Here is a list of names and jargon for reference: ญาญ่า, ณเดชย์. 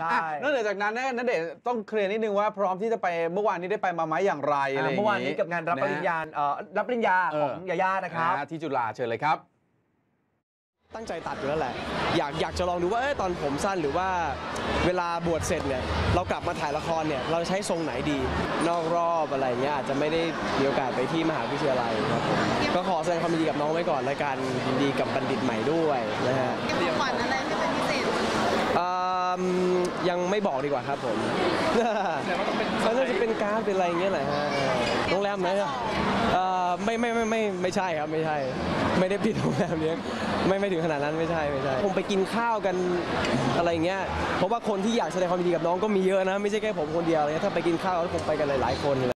ใช่นอกจากนั้นณเดชน์ต้องเคลียร์นิดนึงว่าพร้อมที่จะไปเมื่อวานนี้ได้ไปมาไหมอย่างไรอะไรเมื่อวานนี้กับงานรับปริญญาของยาย่านะครับที่จุฬาเชิญเลยครับตั้งใจตัดอยู่แล้วแหละอยากจะลองดูว่าตอนผมสั้นหรือว่าเวลาบวชเสร็จเนี่ยเรากลับมาถ่ายละครเนี่ยเราใช้ทรงไหนดีนอกรอบอะไรเงี้ยอาจจะไม่ได้มีโอกาสไปที่มหาวิทยาลัยครับก็ขอแสดงความยินดีกับน้องไว้ก่อนและกันยินดีกับบัณฑิตใหม่ด้วยนะฮะเตรียมฝันอะไรที่เป็นพิเศษยังไม่บอกดีกว่าครับผมมันน่าจะเป็นการ์ดเป็นอะไรเงี้ยแหละฮะโรงแรมไหนอะไม่ใช่ครับไม่ใช่ไม่ได้ปิดโรงแรมเนี้ยไม่ถึงขนาดนั้นไม่ใช่ผมไปกินข้าวกันอะไรเงี้ยเพราะว่าคนที่อยากแสดงความยินดีกับน้องก็มีเยอะนะไม่ใช่แค่ผมคนเดียวเลยถ้าไปกินข้าวแล้วผมไปกันหลายๆคน